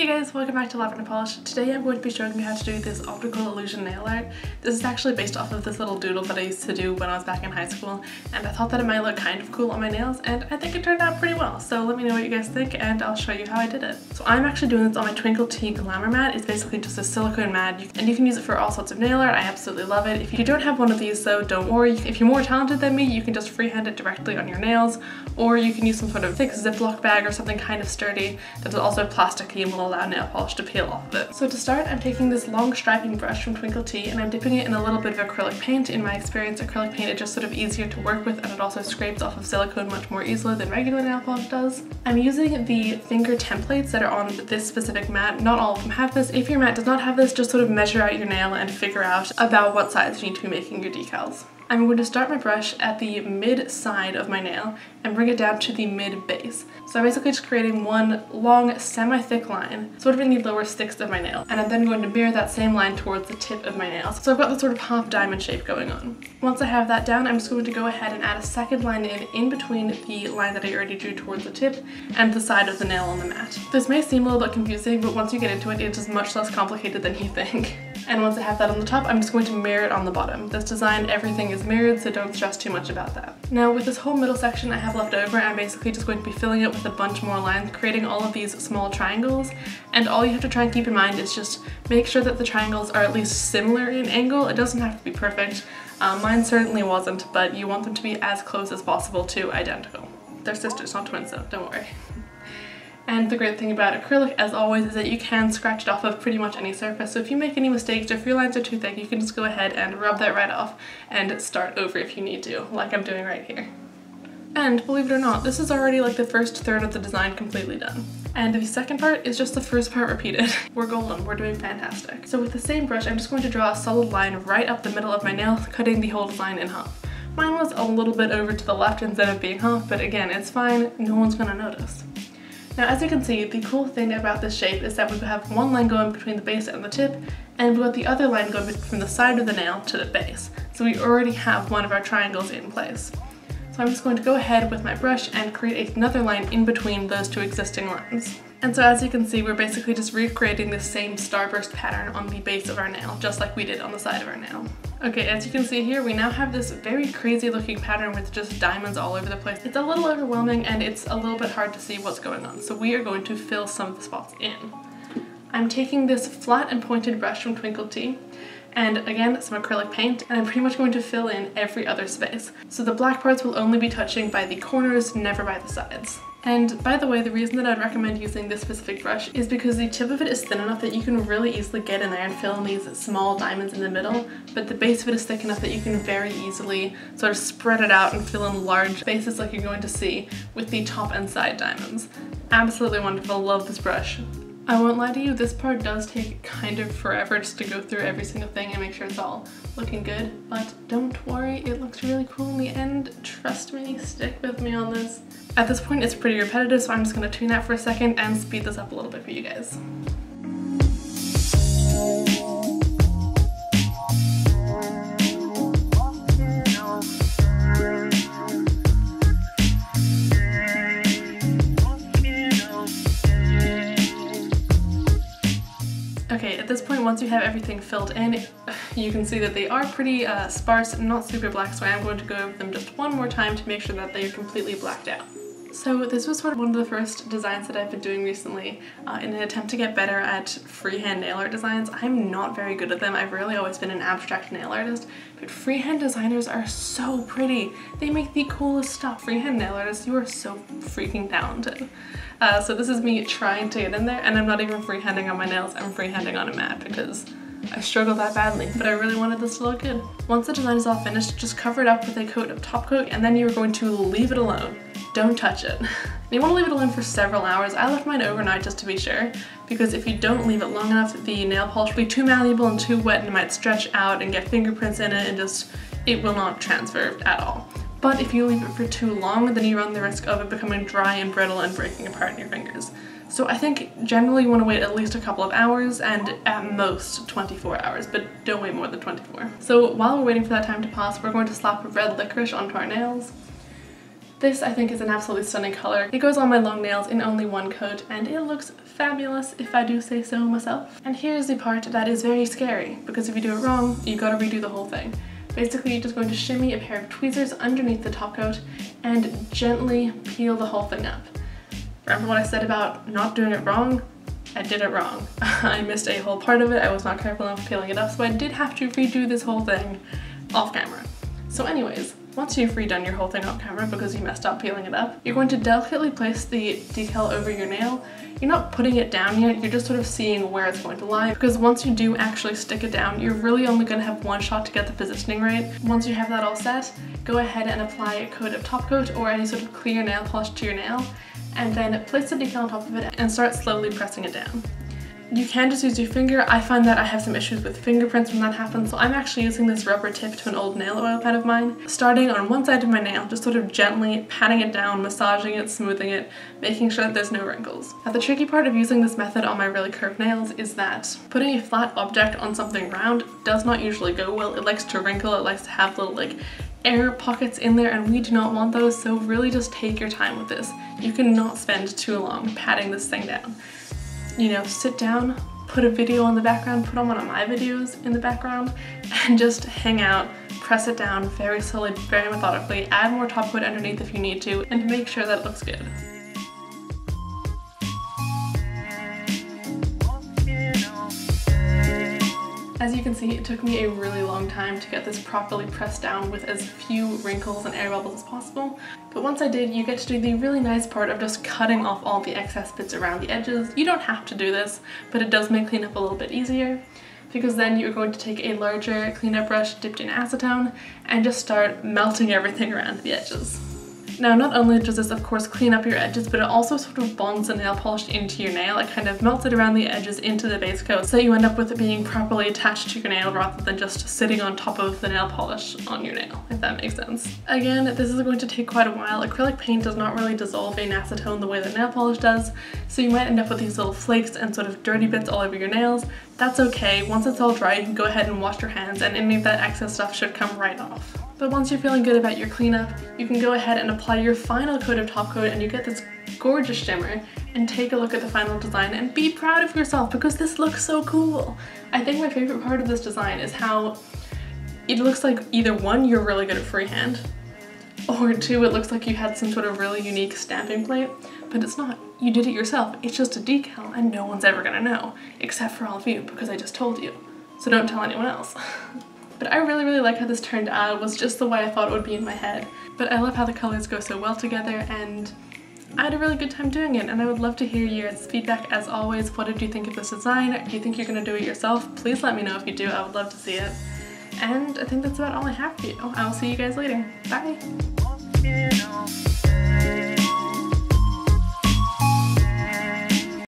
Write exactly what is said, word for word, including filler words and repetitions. Hey guys, welcome back to Lavender Polish. Today I'm going to be showing you how to do this optical illusion nail art. This is actually based off of this little doodle that I used to do when I was back in high school, and I thought that it might look kind of cool on my nails, and I think it turned out pretty well. So let me know what you guys think and I'll show you how I did it. So I'm actually doing this on my Twinkle Tea Glamour mat. It's basically just a silicone mat and you can use it for all sorts of nail art. I absolutely love it. If you don't have one of these though, don't worry. If you're more talented than me, you can just freehand it directly on your nails, or you can use some sort of thick Ziploc bag or something kind of sturdy that's also plasticky and will allow nail polish to peel off of it. So to start, I'm taking this long striping brush from Twinkle Tea and I'm dipping it in a little bit of acrylic paint. In my experience, acrylic paint is just sort of easier to work with, and it also scrapes off of silicone much more easily than regular nail polish does. I'm using the finger templates that are on this specific mat. Not all of them have this. If your mat does not have this, just sort of measure out your nail and figure out about what size you need to be making your decals. I'm going to start my brush at the mid side of my nail and bring it down to the mid base. So I'm basically just creating one long semi-thick line, sort of in the lower sixth of my nail. And I'm then going to mirror that same line towards the tip of my nail. So I've got this sort of half diamond shape going on. Once I have that down, I'm just going to go ahead and add a second line in, in between the line that I already drew towards the tip and the side of the nail on the mat. This may seem a little bit confusing, but once you get into it, it's just much less complicated than you think. And once I have that on the top, I'm just going to mirror it on the bottom. This design, everything is mirrored, so don't stress too much about that. Now with this whole middle section I have left over, I'm basically just going to be filling it with a bunch more lines, creating all of these small triangles. And all you have to try and keep in mind is just make sure that the triangles are at least similar in angle. It doesn't have to be perfect. Uh, mine certainly wasn't, but you want them to be as close as possible to identical. They're sisters, not twins, so don't worry. And the great thing about acrylic, as always, is that you can scratch it off of pretty much any surface. So if you make any mistakes, or if your lines are too thick, you can just go ahead and rub that right off and start over if you need to, like I'm doing right here. And believe it or not, this is already like the first third of the design completely done. And the second part is just the first part repeated. We're golden, we're doing fantastic. So with the same brush, I'm just going to draw a solid line right up the middle of my nail, cutting the whole design in half. Mine was a little bit over to the left instead of being half, but again, it's fine, no one's gonna notice. Now as you can see, the cool thing about this shape is that we have one line going between the base and the tip, and we've got the other line going from the side of the nail to the base. So we already have one of our triangles in place. So I'm just going to go ahead with my brush and create another line in between those two existing lines. And so as you can see, we're basically just recreating the same starburst pattern on the base of our nail, just like we did on the side of our nail. Okay, as you can see here, we now have this very crazy looking pattern with just diamonds all over the place. It's a little overwhelming and it's a little bit hard to see what's going on, so we are going to fill some of the spots in. I'm taking this flat and pointed brush from Twinkle Tea, and again, some acrylic paint, and I'm pretty much going to fill in every other space. So the black parts will only be touching by the corners, never by the sides. And by the way, the reason that I'd recommend using this specific brush is because the tip of it is thin enough that you can really easily get in there and fill in these small diamonds in the middle, but the base of it is thick enough that you can very easily sort of spread it out and fill in large spaces like you're going to see with the top and side diamonds. Absolutely wonderful, love this brush. I won't lie to you, this part does take kind of forever just to go through every single thing and make sure it's all looking good, but don't worry, it looks really cool in the end. Trust me, stick with me on this. At this point, it's pretty repetitive, so I'm just going to tune out for a second and speed this up a little bit for you guys. Okay, at this point, once you have everything filled in, you can see that they are pretty uh, sparse, not super black, so I am going to go over them just one more time to make sure that they are completely blacked out. So this was sort of one of the first designs that I've been doing recently uh, in an attempt to get better at freehand nail art designs. I'm not very good at them. I've really always been an abstract nail artist, but freehand designers are so pretty. They make the coolest stuff. Freehand nail artists, you are so freaking talented. Uh, so this is me trying to get in there, and I'm not even freehanding on my nails, I'm freehanding on a mat because I struggled that badly, but I really wanted this to look good. Once the design is all finished, just cover it up with a coat of top coat, and then you're going to leave it alone. Don't touch it. You want to leave it alone for several hours. I left mine overnight just to be sure, because if you don't leave it long enough, the nail polish will be too malleable and too wet and it might stretch out and get fingerprints in it and just, it will not transfer at all. But if you leave it for too long, then you run the risk of it becoming dry and brittle and breaking apart in your fingers. So I think generally you want to wait at least a couple of hours and at most twenty-four hours, but don't wait more than twenty-four. So while we're waiting for that time to pass, we're going to slap red licorice onto our nails. This I think is an absolutely stunning color. It goes on my long nails in only one coat and it looks fabulous, if I do say so myself. And here's the part that is very scary, because if you do it wrong, you gotta redo the whole thing. Basically, you're just going to shimmy a pair of tweezers underneath the top coat and gently peel the whole thing up. Remember what I said about not doing it wrong? I did it wrong. I missed a whole part of it. I was not careful enough peeling it up, so I did have to redo this whole thing off camera. So anyways, once you've redone your whole thing off camera because you messed up peeling it up, you're going to delicately place the decal over your nail. You're not putting it down yet, you're just sort of seeing where it's going to lie, because once you do actually stick it down, you're really only going to have one shot to get the positioning right. Once you have that all set, go ahead and apply a coat of top coat or any sort of clear nail polish to your nail, and then place the decal on top of it and start slowly pressing it down. You can just use your finger. I find that I have some issues with fingerprints when that happens, so I'm actually using this rubber tip to an old nail oil pen of mine. Starting on one side of my nail, just sort of gently patting it down, massaging it, smoothing it, making sure that there's no wrinkles. Now the tricky part of using this method on my really curved nails is that putting a flat object on something round does not usually go well. It likes to wrinkle, it likes to have little like air pockets in there, and we do not want those, so really just take your time with this. You cannot spend too long patting this thing down. You know, sit down, put a video on the background, put on one of my videos in the background, and just hang out, press it down very slowly, very methodically, add more top coat underneath if you need to, and make sure that it looks good. As you can see, it took me a really long time to get this properly pressed down with as few wrinkles and air bubbles as possible. But once I did, you get to do the really nice part of just cutting off all the excess bits around the edges. You don't have to do this, but it does make cleanup a little bit easier, because then you're going to take a larger cleanup brush dipped in acetone and just start melting everything around the edges. Now, not only does this of course clean up your edges, but it also sort of bonds the nail polish into your nail. It kind of melts it around the edges into the base coat, so you end up with it being properly attached to your nail rather than just sitting on top of the nail polish on your nail, if that makes sense. Again, this is going to take quite a while. Acrylic paint does not really dissolve in acetone the way that nail polish does, so you might end up with these little flakes and sort of dirty bits all over your nails. That's okay. Once it's all dry, you can go ahead and wash your hands, and any of that excess stuff should come right off. But once you're feeling good about your cleanup, you can go ahead and apply your final coat of top coat, and you get this gorgeous shimmer, and take a look at the final design and be proud of yourself, because this looks so cool. I think my favorite part of this design is how it looks like either one, you're really good at freehand, or two, it looks like you had some sort of really unique stamping plate, but it's not. You did it yourself. It's just a decal and no one's ever gonna know, except for all of you, because I just told you. So don't tell anyone else. But I really, really like how this turned out. It was just the way I thought it would be in my head. But I love how the colors go so well together, and I had a really good time doing it, and I would love to hear your feedback as always. What did you think of this design? Do you think you're gonna do it yourself? Please let me know if you do. I would love to see it. And I think that's about all I have for you. I will see you guys later. Bye!